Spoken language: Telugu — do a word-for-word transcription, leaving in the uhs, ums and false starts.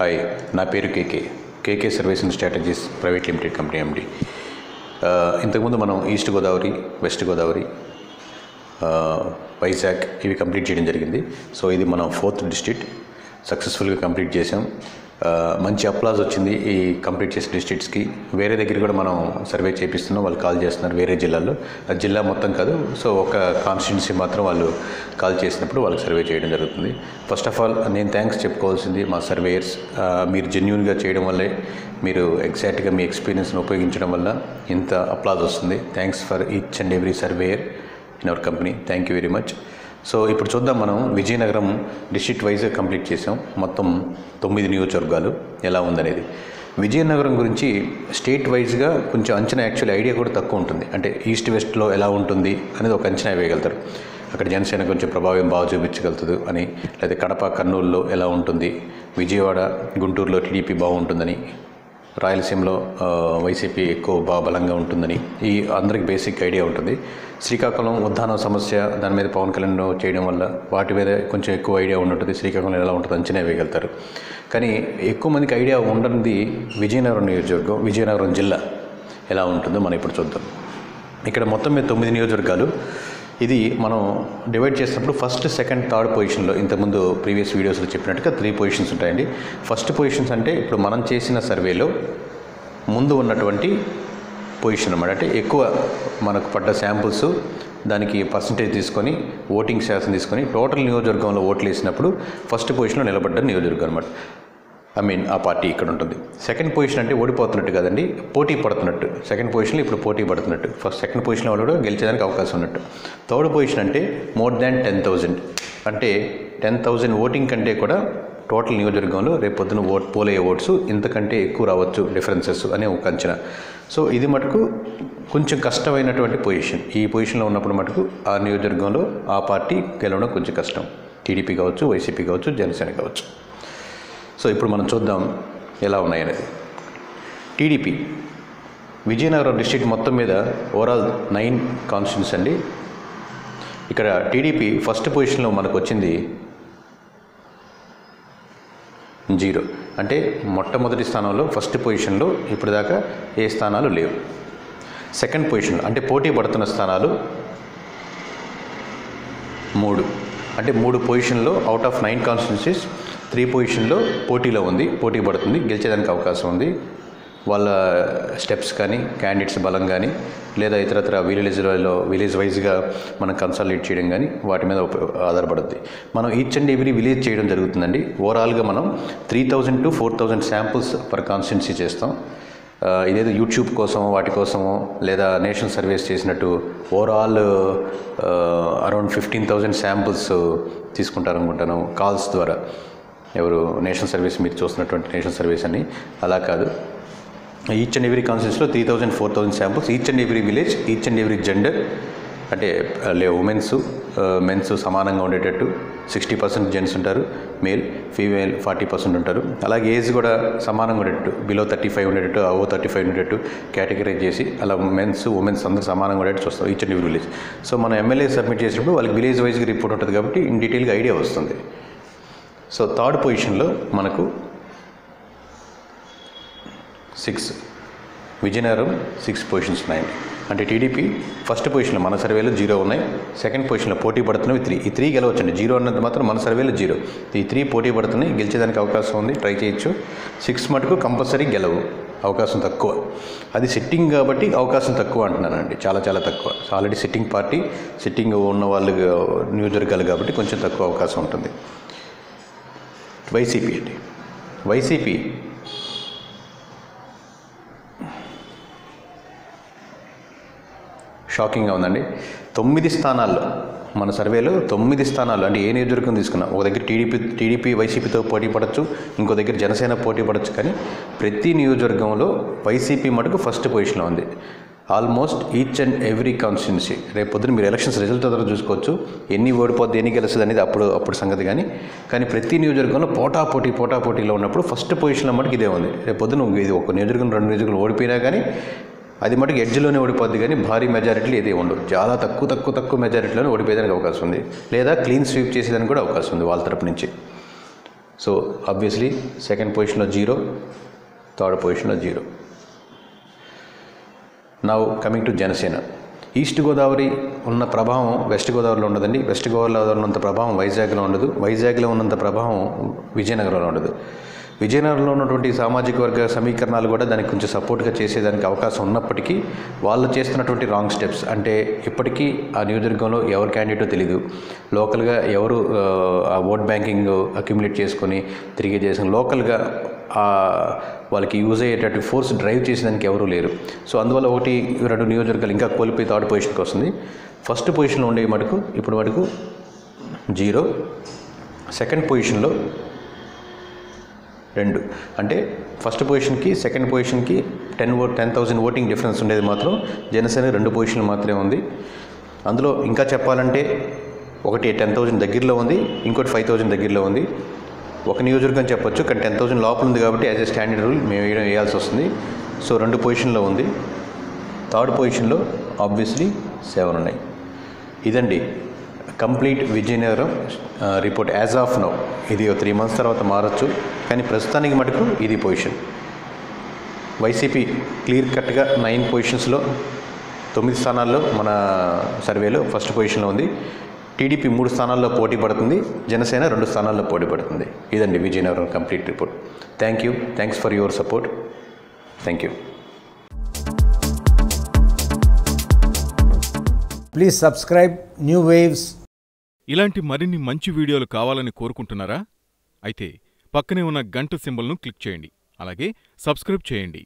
హాయ్, నా పేరు KK. KK services strategies private limited company MD. ఇంతకుముందు మనం ఈస్ట్ గోదావరి, వెస్ట్ గోదావరి, వైజాగ్ ఇవి కంప్లీట్ చేయడం జరిగింది. సో ఇది మనం ఫోర్త్ డిస్ట్రిక్ట్ సక్సెస్ఫుల్గా కంప్లీట్ చేసాం. మంచి అప్లాజ్ వచ్చింది ఈ కంప్లీట్ చేసిన డిస్ట్రిక్ట్స్కి. వేరే దగ్గర కూడా మనం సర్వే చేపిస్తున్నాం, వాళ్ళు కాల్ చేస్తున్నారు వేరే జిల్లాల్లో. జిల్లా మొత్తం కాదు, సో ఒక కాన్స్టిట్యున్సీ మాత్రం వాళ్ళు కాల్ చేసినప్పుడు వాళ్ళకి సర్వే చేయడం జరుగుతుంది. ఫస్ట్ ఆఫ్ ఆల్ నేను థ్యాంక్స్ చెప్పుకోవాల్సింది మా సర్వేయర్స్. మీరు జెన్యూన్గా చేయడం వల్లే, మీరు ఎగ్జాక్ట్గా మీ ఎక్స్పీరియన్స్ని ఉపయోగించడం వల్ల ఇంత అప్లాజ్ వస్తుంది. Thanks for each and every surveyor in our company. Thank you very much. So ఇప్పుడు చూద్దాం, మనం విజయనగరం డిస్ట్రిక్ట్ వైజ్గా కంప్లీట్ చేసాం. మొత్తం తొమ్మిది నియోజకవర్గాలు ఎలా ఉందనేది. విజయనగరం గురించి స్టేట్ వైజ్గా కొంచెం అంచనా, యాక్చువల్లీ ఐడియా కూడా తక్కువ ఉంటుంది. అంటే ఈస్ట్ వెస్ట్లో ఎలా ఉంటుంది అనేది ఒక అంచనా వేయగలుగుతారు. అక్కడ జనసేన కొంచెం ప్రభావం బాగా చూపించగలుగుతుంది అని, లేదా కడప కర్నూలులో ఎలా ఉంటుంది, విజయవాడ గుంటూరులో టీడీపీ బాగుంటుందని, రాయలసీమలో వైసీపీ ఎక్కువ బాగా బలంగా ఉంటుందని ఈ అందరికి బేసిక్ ఐడియా ఉంటుంది. శ్రీకాకుళం ఉద్దానం సమస్య, దాని మీద పవన్ కళ్యాణ్ చేయడం వల్ల వాటి మీద కొంచెం ఎక్కువ ఐడియా ఉంటుంది. శ్రీకాకుళం ఎలా ఉంటుంది అంచనా వేయగలుగుతారు. కానీ ఎక్కువ మందికి ఐడియా ఉండనిది విజయనగరం నియోజకవర్గం, విజయనగరం జిల్లా ఎలా ఉంటుందో మనం ఇప్పుడు చూద్దాం. ఇక్కడ మొత్తం మీద తొమ్మిది నియోజకవర్గాలు. ఇది మనం డివైడ్ చేసినప్పుడు ఫస్ట్, సెకండ్, థర్డ్ పొజిషన్లో ఇంతకుముందు ప్రీవియస్ వీడియోస్లో చెప్పినట్టుగా త్రీ పొజిషన్స్ ఉంటాయండి. ఫస్ట్ పొజిషన్స్ అంటే ఇప్పుడు మనం చేసిన సర్వేలో ముందు ఉన్నటువంటి పొజిషన్ అన్నమాట. అంటే ఎక్కువ మనకు పడ్డ శాంపుల్స్, దానికి పర్సంటేజ్ తీసుకొని ఓటింగ్ శాతం తీసుకొని టోటల్ నియోజకవర్గంలో ఓట్లు వేసినప్పుడు ఫస్ట్ పొజిషన్లో నిలబడ్డ నియోజకవర్గం అన్నమాట. ఐ మీన్ ఆ పార్టీ ఇక్కడ ఉంటుంది. సెకండ్ పొజిషన్ అంటే ఓడిపోతున్నట్టు కాదండి, పోటీ పడుతున్నట్టు. సెకండ్ పొజిషన్లో ఇప్పుడు పోటీ పడుతున్నట్టు, ఫస్ట్ సెకండ్ పొజిషన్లో వాళ్ళు కూడా గెలిచేదానికి అవకాశం ఉన్నట్టు. థర్డ్ పొజిషన్ అంటే మోర్ దాన్ టెన్ థౌజండ్ అంటే టెన్ థౌజండ్ ఓటింగ్ కంటే కూడా టోటల్ నియోజకవర్గంలో రేపు పొద్దున ఓట్ పోలయ్యే ఓట్స్ ఇంతకంటే ఎక్కువ రావచ్చు, డిఫరెన్సెస్ అనే ఒక అంచనా. సో ఇది మటుకు కొంచెం కష్టమైనటువంటి పొజిషన్. ఈ పొజిషన్లో ఉన్నప్పుడు మటుకు ఆ నియోజకవర్గంలో ఆ పార్టీ గెలవడం కొంచెం కష్టం. టీడీపీ కావచ్చు, వైసీపీ కావచ్చు, జనసేన కావచ్చు. సో ఇప్పుడు మనం చూద్దాం ఎలా ఉన్నాయనేది. టీడీపీ విజయనగరం డిస్ట్రిక్ట్ మొత్తం మీద ఓవరాల్ నైన్ కాన్స్టిట్యూన్స్ అండి. ఇక్కడ టీడీపీ ఫస్ట్ పొజిషన్లో మనకు వచ్చింది జీరో. అంటే మొట్టమొదటి స్థానంలో ఫస్ట్ పొజిషన్లో ఇప్పుడు దాకా ఏ స్థానాలు లేవు. సెకండ్ పొజిషన్లో అంటే పోటీ పడుతున్న స్థానాలు మూడు. అంటే మూడు పొజిషన్లో out of nine constituencies three పొజిషన్లో పోటీలో ఉంది, పోటీ పడుతుంది, గెలిచేదానికి అవకాశం ఉంది. వాళ్ళ స్టెప్స్ కానీ, క్యాండిడేట్స్ బలం కానీ, లేదా ఇతరత్ర విలేజ్లో విలేజ్ వైజ్గా మనం కన్సాలిడేట్ చేయడం కానీ వాటి మీద ఆధారపడుద్ది. మనం ఈచ్ అండ్ ఎవ్రీ విలేజ్ చేయడం జరుగుతుందండి. ఓవరాల్గా మనం three thousand to four thousand samples per constituency చేస్తాం. ఇదేదో యూట్యూబ్ కోసం వాటి కోసమో లేదా నేషనల్ సర్వేస్ చేసినట్టు overall around fifteen thousand samples తీసుకుంటారనుకుంటాను కాల్స్ ద్వారా. ఎవరు నేషనల్ సర్వీస్ మీరు చూస్తున్నటువంటి నేషనల్ సర్వీస్ అని అలా కాదు. ఈచ్ అండ్ ఎవ్రీ కాన్స్టిట్యూన్సీలో three thousand four thousand samples, each and every village, each and every gender. అంటే లే ఉమెన్స్ మెన్స్ సమానంగా ఉండేటట్టు సిక్స్టీ పర్సెంట్ జెంట్స్ ఉంటారు, మేల్ ఫీమేల్ ఫార్టీ పర్సెంట్ ఉంటారు. అలాగే ఏజ్ కూడా సమానంగా ఉండేటట్టు, బిలో థర్టీ ఫైవ్ ఉండేటట్టు, అవో థర్టీ ఫైవ్ ఉండేటట్టు కేటగిరైజ్ చేసి అలా మెన్స్ ఉమెన్స్ అందరూ సమానంగా ఉండేటట్టు చూస్తాం each and every village. So మనం ఎమ్మెల్యే సబ్మిట్ చేసినప్పుడు వాళ్ళకి విలేజ్ వైజ్గా రిపోర్ట్ ఉంటుంది కాబట్టి ఇన్ డీటెయిల్గా ఐడియా వస్తుంది. సో థర్డ్ పొజిషన్లో మనకు సిక్స్, విజయనగరం సిక్స్ పొజిషన్స్ ఉన్నాయండి. అంటే టీడీపీ ఫస్ట్ పొజిషన్లో మన సర్వేలో జీరో ఉన్నాయి, సెకండ్ పొజిషన్లో పోటీ పడుతున్నవి త్రీ. ఈ త్రీ గెలవచ్చండి, జీరో అన్నది మాత్రం మన సర్వేలో జీరో. ఈ త్రీ పోటీ పడుతున్నాయి, గెలిచేదానికి అవకాశం ఉంది, ట్రై చేయొచ్చు. సిక్స్ మటుకు కంపల్సరీ గెలవు, అవకాశం తక్కువ. అది సిట్టింగ్ కాబట్టి అవకాశం తక్కువ అంటున్నానండి, చాలా చాలా తక్కువ. ఆల్రెడీ సిట్టింగ్ పార్టీ, సిట్టింగ్ ఉన్న వాళ్ళు నియోజకవర్గాలు కాబట్టి కొంచెం తక్కువ అవకాశం ఉంటుంది. వైసీపీ అండి, వైసీపీ షాకింగ్గా ఉందండి. తొమ్మిది స్థానాల్లో మన సర్వేలో తొమ్మిది స్థానాలు. అంటే ఏ నియోజకవర్గం తీసుకున్నాం, ఒక దగ్గర టీడీపీ టీడీపీ వైసీపీతో పోటీ పడవచ్చు, ఇంకో దగ్గర జనసేన పోటీ పడవచ్చు, కానీ ప్రతి నియోజకవర్గంలో వైసీపీ మటుకు ఫస్ట్ పొజిషన్లో ఉంది. Almost each and every constituency. రేపు పొద్దున మీరు ఎలక్షన్స్ రిజల్ట్ ద్వారా చూసుకోవచ్చు, ఎన్ని ఓడిపోద్ది ఎన్ని గెలుస్తుంది అనేది అప్పుడు అప్పుడు సంగతి. కానీ కానీ ప్రతి నియోజకవర్గంలో పోటా పోటీ పోటా పోటీలో ఉన్నప్పుడు ఫస్ట్ పొజిషన్లో మటుకు ఇదే ఉంది. రేపు పొద్దున ఇది ఒక నియోజకవర్గం రెండు నియోజకవర్గం ఓడిపోయినా కానీ అది మటుకు ఎడ్జ్లోనే ఓడిపోద్ది, కానీ భారీ మెజారిటీలు ఇదే ఉండదు. చాలా తక్కువ తక్కువ తక్కువ మెజారిటీలోనే ఓడిపోయేదానికి అవకాశం ఉంది, లేదా క్లీన్ స్వీప్ చేసేదానికి కూడా అవకాశం ఉంది వాళ్ళ తరపు నుంచి. So obviously second position of zero, third position of zero. Now coming to Janasena. East Godavari on the Prabhavam, West Godavari on the West Godavari on the Prabhavam, Vizag on the Vizag on the Prabhavam, Vizianagaram on the విజయనగరంలో ఉన్నటువంటి సామాజిక వర్గ సమీకరణాలు కూడా దానికి కొంచెం సపోర్ట్‌గా చేసేదానికి అవకాశం ఉన్నప్పటికీ వాళ్ళు చేస్తున్నటువంటి రాంగ్ స్టెప్స్ అంటే ఇప్పటికీ ఆ నియోజకవర్గంలో ఎవరు క్యాండిడేటో తెలియదు లోకల్ గా ఎవరు ఆ ఓట్ బ్యాంకింగ్ అక్యుములేట్ చేసుకొని తిరిగి చేసిన లోకల్ గా ఆ వాళ్ళకి యూజ్ అయ్యేటట్టు ఫోర్స్ డ్రైవ్ చేసేదానికి ఎవరు లేరు సో అందువల్ల ఒకటి రెండు నియోజకవర్గాలు ఇంకా కోల్పోయి థర్డ్ పొజిషన్‌కి వస్తుంది ఫస్ట్ పొజిషన్ లో ఉండే మటుకు ఇప్పుడు మటుకు జీరో సెకండ్ పొజిషన్ లో రెండు అంటే ఫస్ట్ పొజిషన్ కి సెకండ్ పొజిషన్ కి ten thousand ఓటింగ్ డిఫరెన్స్ ఉండేది మాత్రం జనసేన రెండు పొజిషన్లు మాత్రమే ఉంది అందులో ఇంకా చెప్పాలంటే ఒకటి ten thousand దగ్గరలో ఉంది ఇంకోటి five thousand దగ్గరలో ఉంది ఒక నియోజకవర్గం చెప్పొచ్చు కానీ ten thousand లోపల ఉంది కాబట్టి యాజ్ ఏ స్టాండర్డ్ రూల్ మేము వేయాల్సి వస్తుంది సో రెండు పొజిషన్లో ఉంది థర్డ్ పొజిషన్ లో ఆబ్వియస్లీ seven ఉన్నాయి ఇదండి complete Vizianagaram report as of now ఇది three మంత్స్ తర్వాత మారొచ్చు కానీ ప్రస్తుతానికి మటుకు ఇది పొజిషన్ వైసీపీ క్లియర్ కట్ గా nine పొజిషన్స్ లో nine స్థానాల్లో మన సర్వేలో ఫస్ట్ పొజిషన్ లో ఉంది టీడీపీ three స్థానాల్లో పోటి పడుతుంది జనసేన two స్థానాల్లో పోటి పడుతుంది ఇదండి Vizianagaram complete report thank you thanks for your support thank you Please subscribe New Waves. ఇలాంటి మరిన్ని మంచి వీడియోలు కావాలని కోరుకుంటున్నారా? అయితే పక్కనే ఉన్న గంట సింబల్ను క్లిక్ చేయండి. అలాగే సబ్స్క్రైబ్ చేయండి.